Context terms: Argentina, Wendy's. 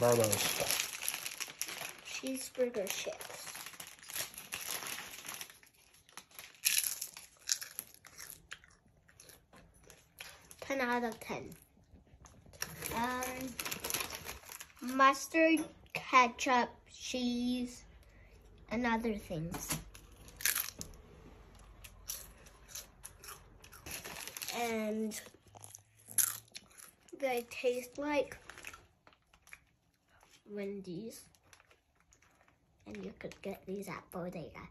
What are those? Cheeseburger chips. Ten out of 10. Mustard, ketchup, cheese, and other things. And they taste like Wendy's, and you could get these at Bodega.